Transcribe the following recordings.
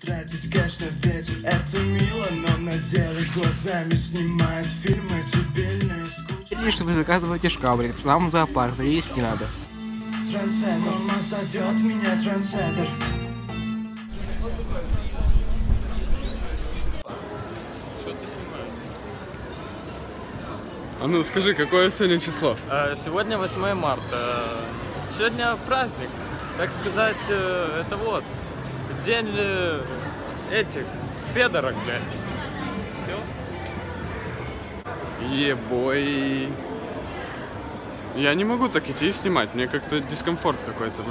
Тратить кэш на ветер, это мило, но на деле глазами снимать фильмы дебильные, скучные. Что вы заказываете шкабрик, в самом зоопарк, есть не надо. Трансетер, мама зовет меня трансетер. Что ты снимаешь? А ну скажи, какое сегодня число? Сегодня 8 марта. Сегодня праздник, так сказать, это вот. День этих педорок, блядь. Все? Ебой. Я не могу так идти и снимать. Мне как-то дискомфорт какой-то.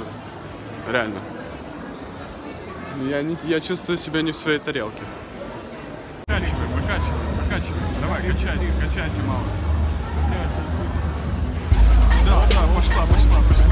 Реально. Я чувствую себя не в своей тарелке. Выкачивай, выкачивай, выкачивай. Давай, качайся, качайся, мало. Да, да, пошла, пошла, пошла.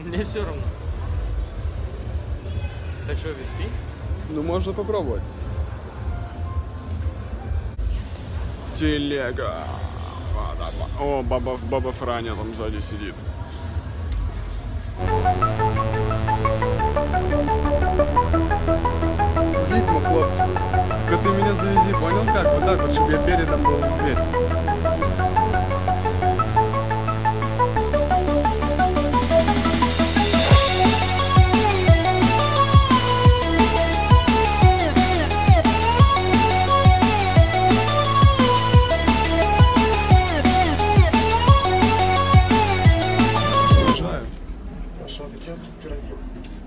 Мне все равно. Так что вести? Ну можно попробовать. Телега. О, баба Франя там сзади сидит. Ритма, хлопцы. Как ты меня завези, понял как? Вот так вот, чтобы я передом был в дверь.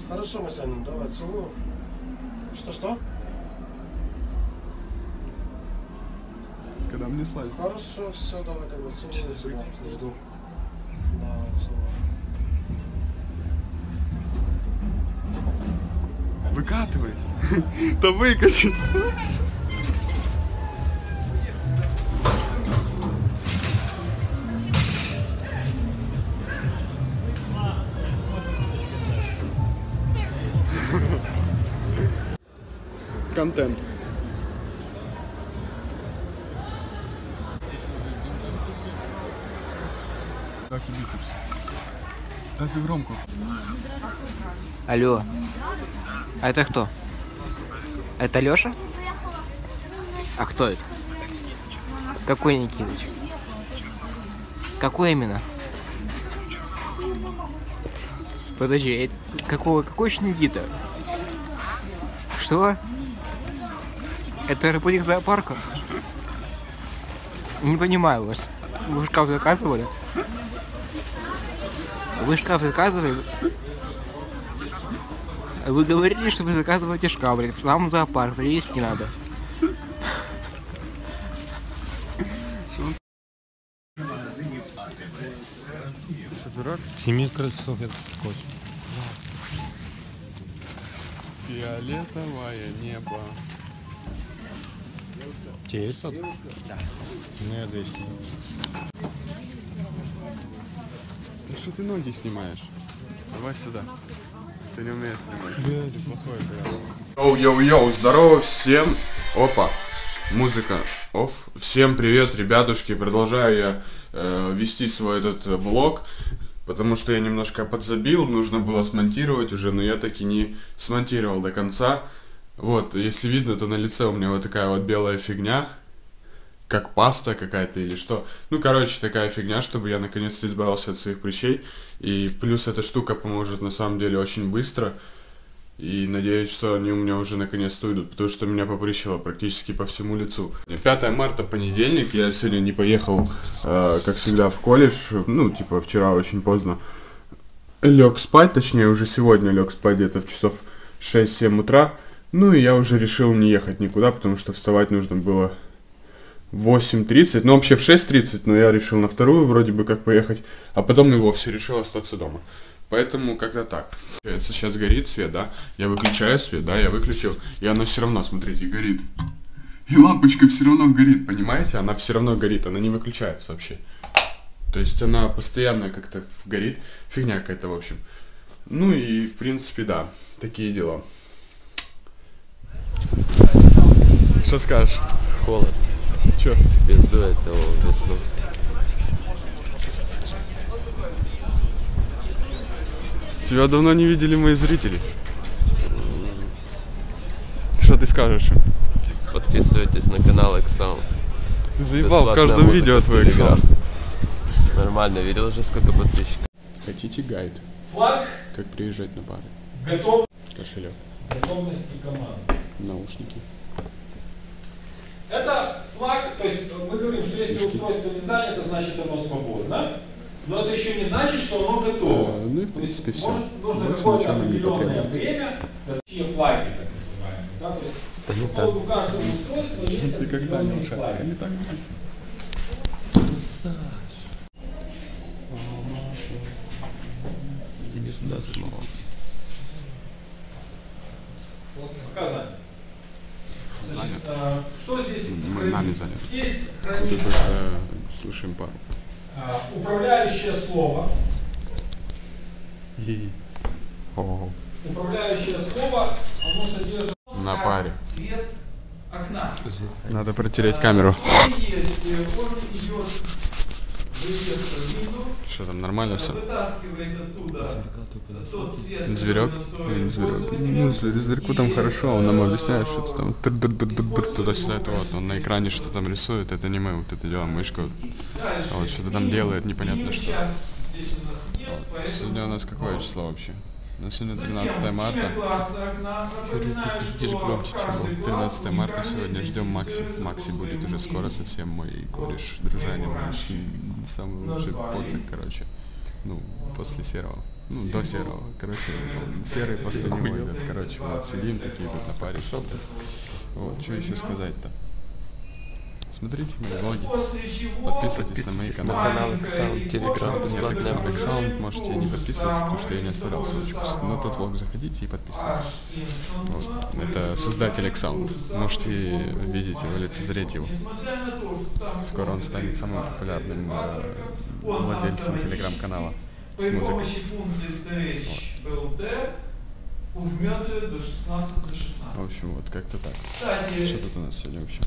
Хорошо, Масянин, давай, целую. Что-что? Когда мне слазит. Хорошо, все, давай, давай, целую. Тебя, жду. Давай, целую. Выкатывай. Да выкати. Контент. Так, и бицепс. Дайте громко. Алло. А это кто? Это Леша? А кто это? Какой Никитыч? Какой именно? Подожди, какой еще Никита? Что? Это работник зоопарка? Не понимаю вас. Вы шкаф заказывали? Вы шкаф заказывали? Вы говорили, что вы заказываете шкаф, блин, в самом зоопарке, есть не надо. Что, дурак? Сними крыльцо, это кость. Фиолетовое небо. Тебе есть сотка? Да. Ну я 200. Да что ты ноги снимаешь? Давай сюда. Ты не умеешь снимать. Ты плохой, бля. Йоу-йоу-йоу, здорово всем. Опа, музыка. Оф. Всем привет, ребятушки. Продолжаю я вести свой этот влог. Потому что я немножко подзабил, нужно было смонтировать уже, но я таки не смонтировал до конца. Вот, если видно, то на лице у меня вот такая вот белая фигня, как паста какая-то или что. Ну, короче, такая фигня, чтобы я наконец-то избавился от своих прыщей. И плюс эта штука поможет на самом деле очень быстро. И надеюсь, что они у меня уже наконец-то уйдут, потому что меня попрыщало практически по всему лицу. 5 марта, понедельник, я сегодня не поехал, как всегда, в колледж. Ну, типа, вчера очень поздно лег спать, точнее, уже сегодня лег спать где-то в часов 6-7 утра. Ну, и я уже решил не ехать никуда, потому что вставать нужно было в 8:30, ну, вообще в 6:30, но я решил на вторую вроде бы как поехать, а потом и вовсе решил остаться дома. Поэтому как-то так. Сейчас горит свет, да? Я выключаю свет, да? Я выключил. И оно все равно, смотрите, горит. И лампочка все равно горит, понимаете? Она все равно горит, она не выключается вообще. То есть она постоянно как-то горит. Фигня какая-то, в общем. Ну и, в принципе, да. Такие дела. Что скажешь? Холод. Че? Пизду этого весну. Тебя давно не видели мои зрители. Что ты скажешь? Подписывайтесь на канал X-sound. Ты заебал, бесплатная в каждом видео твой X-sound. Нормально, видел уже сколько подписчиков. Хотите гайд? Флаг. Как приезжать на пары? Готов. Кошелек. Готовность и команда. Наушники. Это флаг, то есть мы говорим, что если устройство не занято, значит оно свободно. Но это еще не значит, что оно готово. Ну и в принципе все. Нужно какое-то определенное время, вообще флаги, так называемые. Да? То есть, да не так. У каждого устройства есть определенные флаги. Не так. Иди сюда, снова. Показания. Значит, что здесь? Мы нами заняты. Здесь хранится. Мы просто слушаем пару. Управляющее слово. Управляющее слово, оно содержит на паре. Цвет окна. Надо протереть камеру. Что там, нормально все? Зверек? Ну, зверьку там хорошо, он нам объясняет, что там туда-сюда, это вот, он на экране что-то там рисует, это не мы, вот это делаем, мышка, вот что-то там делает, непонятно что. Сегодня у нас какое число вообще? У нас сегодня 13 марта. Ты пиздишь громче, чем был. 13 марта сегодня, ждем Макси. Макси будет уже скоро совсем, мой кореш, дружанин наш, самый лучший поцик, короче. Ну, после серого. Ну, до серого. Короче, серый после него идет. Короче, вот сидим, такие тут на паре шопы. Вот, что еще сказать-то? Смотрите мои влоги, подписывайтесь на мои каналы, Телеграм, бесплатный X-sound, можете не подписываться, потому что я не оставлял ссылочку, на тот влог заходите и подписывайтесь. Вот. Это создатель X-sound, можете видеть его, лицезреть его. Скоро он станет самым популярным владельцем Телеграм-канала с музыкой. Вот. В общем, вот как-то так. Что тут у нас сегодня вообще?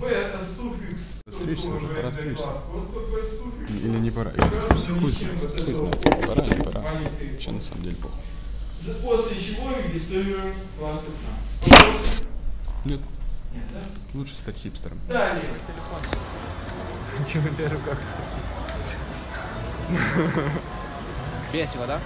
Б это суффикс. Стричься уже, пора стричься. Или не пора? Хуй знает. Пора, не пора. Вообще на самом деле плохо. После чего регистрируем класс окна. Нет. Нет, да? Лучше стать хипстером. Далее. Телефон. Чего у тебя в руках? Весело, да?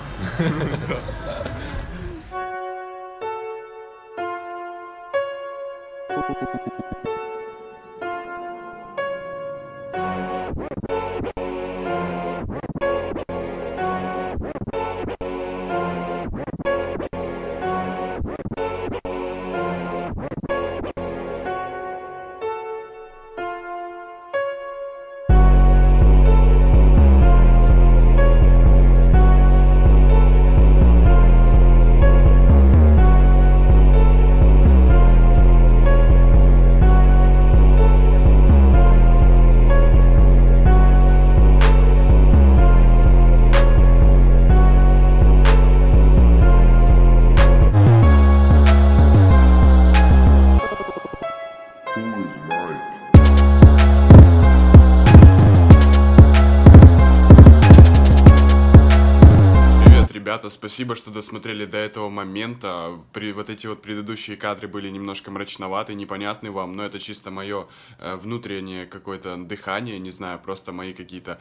ребята, спасибо, что досмотрели до этого момента. Вот эти вот предыдущие кадры были немножко мрачноваты, непонятны вам, но это чисто мое внутреннее какое-то дыхание, не знаю, просто мои какие-то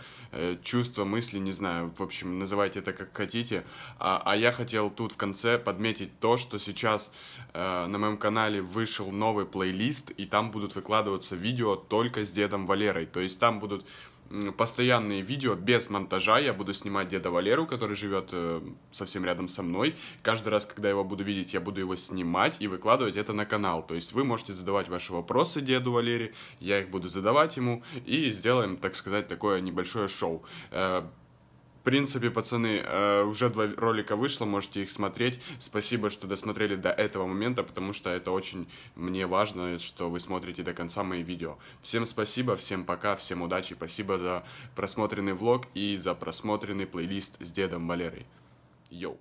чувства, мысли, не знаю, в общем, называйте это как хотите. А я хотел тут в конце подметить то, что сейчас на моем канале вышел новый плейлист, и там будут выкладываться видео только с Дедом Валерой, то есть там будут постоянные видео без монтажа. Я буду снимать Деда Валеру, который живет совсем рядом со мной. Каждый раз, когда его буду видеть, я буду его снимать и выкладывать это на канал. То есть вы можете задавать ваши вопросы Деду Валере, я их буду задавать ему, и сделаем, так сказать, такое небольшое шоу. В принципе, пацаны, уже 2 ролика вышло, можете их смотреть. Спасибо, что досмотрели до этого момента, потому что это очень мне важно, что вы смотрите до конца мои видео. Всем спасибо, всем пока, всем удачи, спасибо за просмотренный влог и за просмотренный плейлист с Дедом Валерой. Йоу!